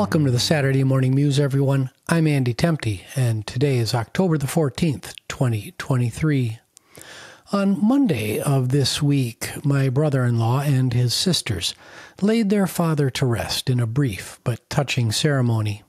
Welcome to the Saturday Morning Muse, everyone. I'm Andy Temte, and today is October the 14th, 2023. On Monday of this week, my brother-in-law and his sisters laid their father to rest in a brief but touching ceremony.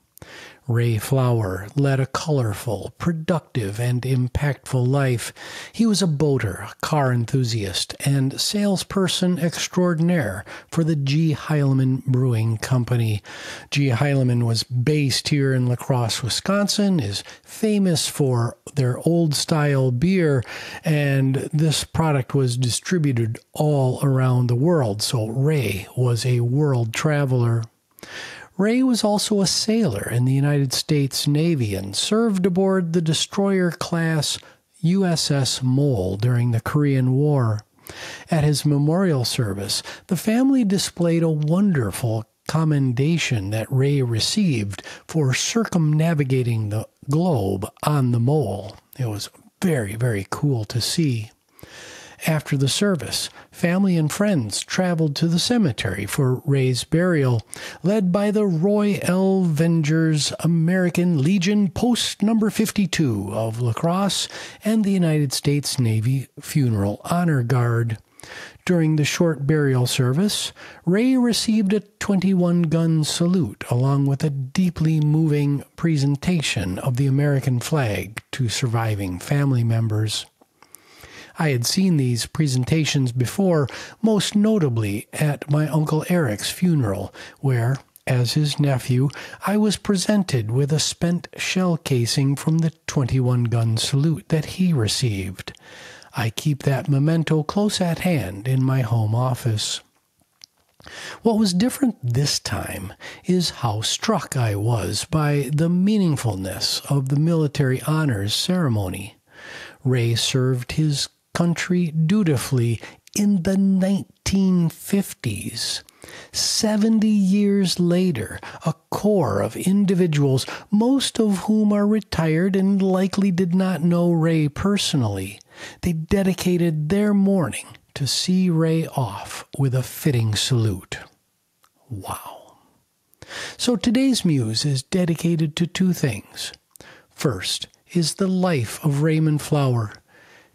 Ray Flower led a colorful, productive, and impactful life. He was a boater, a car enthusiast, and salesperson extraordinaire for the G. Heileman Brewing Company. G. Heileman was based here in La Crosse, Wisconsin, is famous for their old-style beer, and this product was distributed all around the world, so Ray was a world traveler. Ray was also a sailor in the United States Navy and served aboard the destroyer class USS Moale during the Korean War. At his memorial service, the family displayed a wonderful commendation that Ray received for circumnavigating the globe on the Moale. It was very, very cool to see. After the service, family and friends traveled to the cemetery for Ray's burial, led by the Roy L. Vingers American Legion Post No. 52 of La Crosse and the United States Navy Funeral Honor Guard. During the short burial service, Ray received a 21-gun salute along with a deeply moving presentation of the American flag to surviving family members. I had seen these presentations before, most notably at my Uncle Eric's funeral, where, as his nephew, I was presented with a spent shell casing from the 21-gun salute that he received. I keep that memento close at hand in my home office. What was different this time is how struck I was by the meaningfulness of the military honors ceremony. Ray served his country dutifully in the 1950s. 70 years later, a corps of individuals, most of whom are retired and likely did not know Ray personally, they dedicated their morning to see Ray off with a fitting salute. Wow. So today's muse is dedicated to two things. First is the life of Raymond Flower.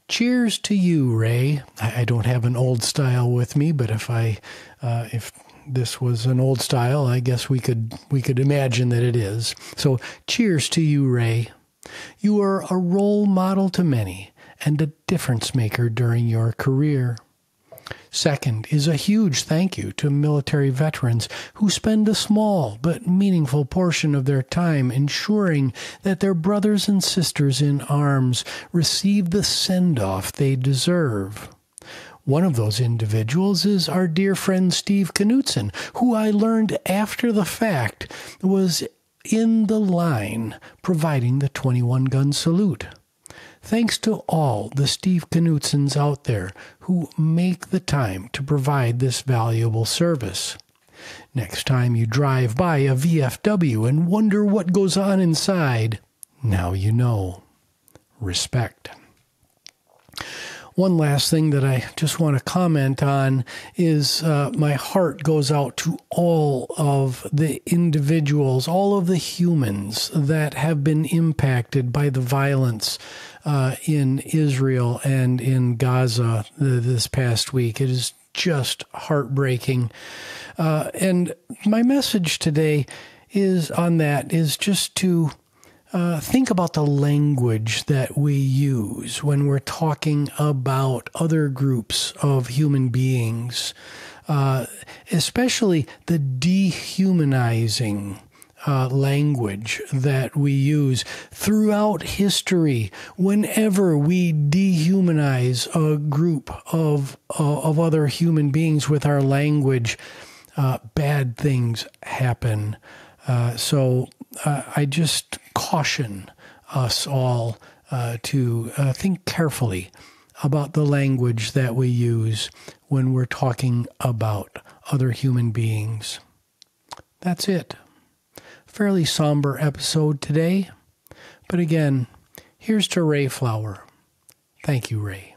Cheers to you, Ray. I don't have an old style with me, but if this was an old style, I guess we could imagine that it is. So, cheers to you, Ray. You are a role model to many and a difference maker during your career. Second is a huge thank you to military veterans who spend a small but meaningful portion of their time ensuring that their brothers and sisters in arms receive the send-off they deserve. One of those individuals is our dear friend Steve Knutson, who I learned after the fact was in the line providing the 21-gun salute. Thanks to all the Steve Knutsons out there who make the time to provide this valuable service. Next time you drive by a VFW and wonder what goes on inside, now you know. Respect. One last thing that I just want to comment on is my heart goes out to all of the individuals, all of the humans that have been impacted by the violence in Israel and in Gaza this past week. It is just heartbreaking. And my message today is on that is just to think about the language that we use when we're talking about other groups of human beings, especially the dehumanizing language that we use throughout history. Whenever we dehumanize a group of other human beings with our language, bad things happen. So I just caution us all to think carefully about the language that we use when we're talking about other human beings. That's it. Fairly somber episode today. But again, here's to Ray Flower. Thank you, Ray.